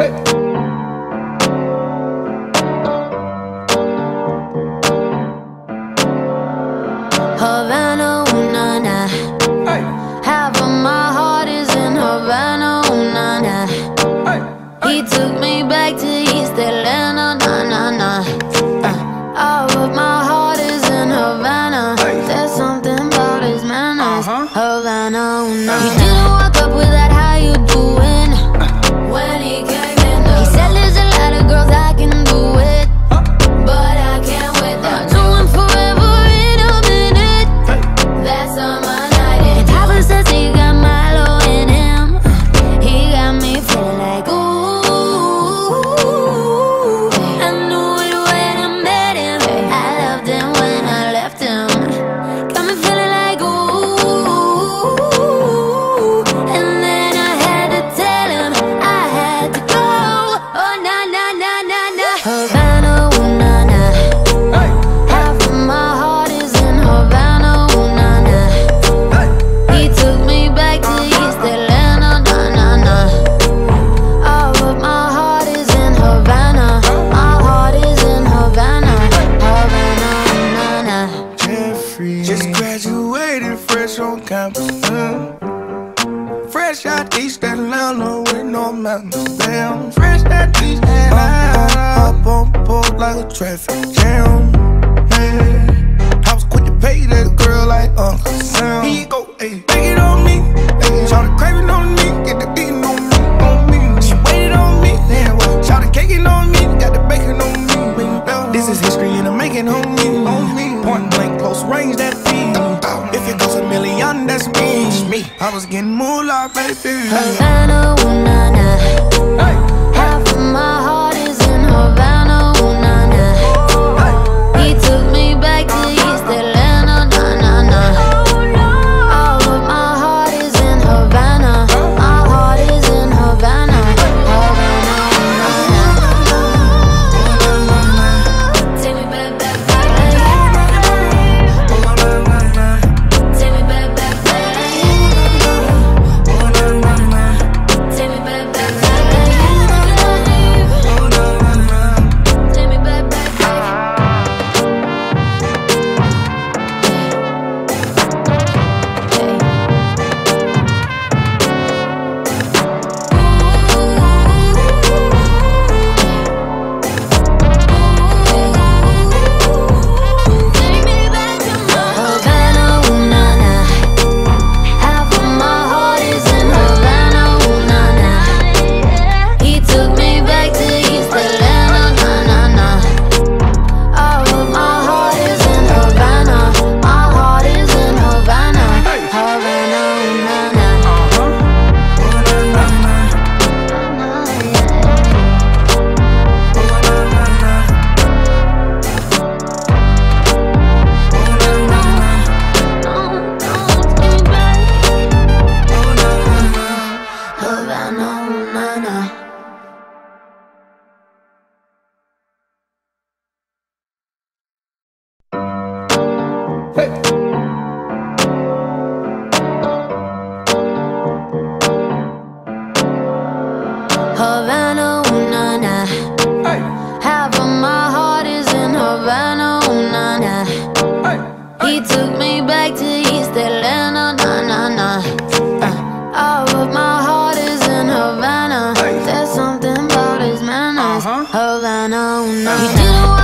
Havana, ooh, na, na. Hey. Half of my heart is in Havana, ooh, na, na. Hey. Hey. He took me back to East Atlanta, na, na, na. All of my heart is in Havana. Hey. There's something about his manners, Havana, ooh, na, na. He didn't walk up with that "how you doing" when he came in the room. He said there's a lot of girls I can do it, but I can't with them. Do one forever in a minute. Hey. That summer night, and Papa says he got Milo in him. He got me feeling like ooh. I knew it when I met him. I loved him when I left him. Got me feeling like ooh. And then I had to tell him I had to go. Oh, na na na na na. Havana, ooh, na na. Half of my heart is in Havana, ooh, na na. He took me back to East Atlanta, na na na. All of my heart is in Havana. My heart is in Havana, Havana, ooh, na na. Jeffrey just graduated fresh on campus. Fresh out East Atlanta with no mountains. Damn, fresh out East Atlanta. Up on board like a traffic jam. Man, I was quick to pay that girl like Uncle Sam. He go, ayy, take it on me. Shout the craving on me, get the eating on me. She waited on me. Damn, well, shout the caking on me, got the bacon on me. This is history and I'm making on me. Point blank, close range, that feed. If it goes a million, that's me. I was getting more like baby. Havana, ooh, na, na. Hey. Half of my heart is in Havana, ooh, na, na. Hey. He took me back to East Atlanta, na, na, na. All of my heart is in Havana. My heart is in Havana, Havana. Take me back, back, back. Take me back, back, back. Take me back, back, back. Take me back, back, back. Take me back to my Havana, ooh, na, na. Half of my heart is in Havana, ooh, na, na. He took me back to East Atlanta, na, na, na. All of my heart is in Havana. My heart is in Havana, Havana, ooh, na, na. Havana, ooh, na, na. Havana, ooh, na, na. Half of my heart is in Havana, ooh, na, na. He took me back to East Atlanta, na, na, na. All of my heart is in Havana. There's something about his manners, Havana, ooh, na, na.